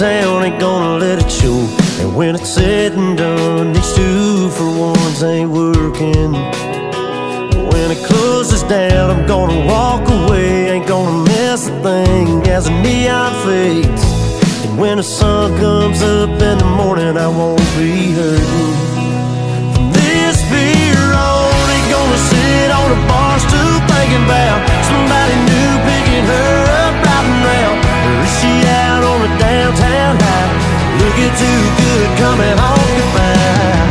town ain't gonna let it show. And when it's said and done, these two for ones ain't working. When it closes down, I'm gonna walk away, ain't gonna miss a thing as the neon fades. And when the sun comes up in the morning, I won't be hurting from this beer on. Ain't gonna sit on a bar stool thinking about somebody new picking her up right now. Or is she out on a downtown high, looking too good coming home goodbye?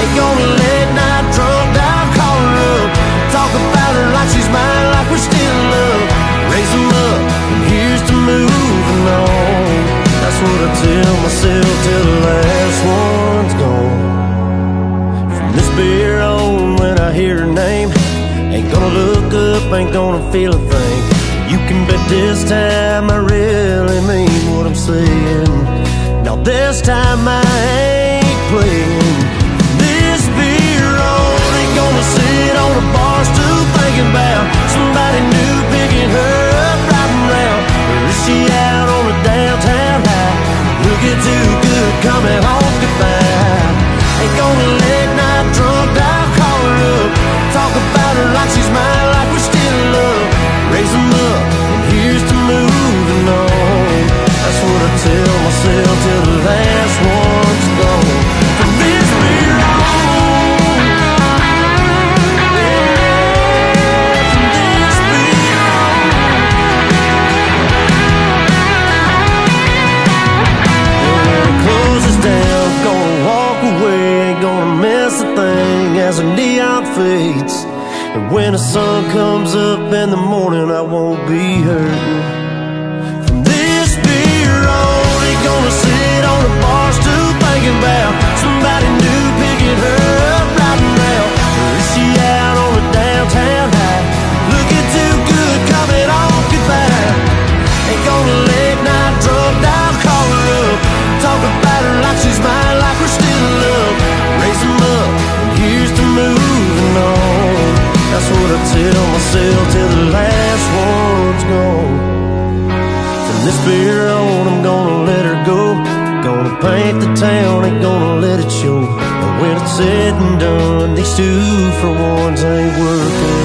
Ain't gonna let night drunk down, call her up, talk about her like she's mine, like we're still in love. Raise them up, and here's to moving on. That's what I tell myself till the last one's gone. From this beer on, when I hear her name, ain't gonna look up, ain't gonna feel a thing. You can bet this time I really mean what I'm saying. Now this time I ain't playing. This beer on, ain't gonna sit on a bar stool thinking about somebody new picking her up right and round. Or is she out on a downtown high, looking too good coming home goodbye? Ain't gonna let night drunk down, call her up, talk about her like she's mine, like we're still in love. Raise them up, and here's to moving on. That's what I tell myself till the last one's gone. From this beer on. As the neon fades, and when the sun comes up in the morning, I won't be hurting from this beer on. Ain't gonna sit on a bar stool thinking about somebody new picking her up right now. Or is she out on a downtown high, looking too good coming on goodbye? Ain't gonna let night drunk down, call her up, talk about her like she's mine, like we're still in love. Raise them up, here's to moving on. That's what I tell myself till the last one's gone. From this beer on, I'm gonna let her go. Gonna paint the town, ain't gonna let it show. And when it's said and done, these two for ones ain't working.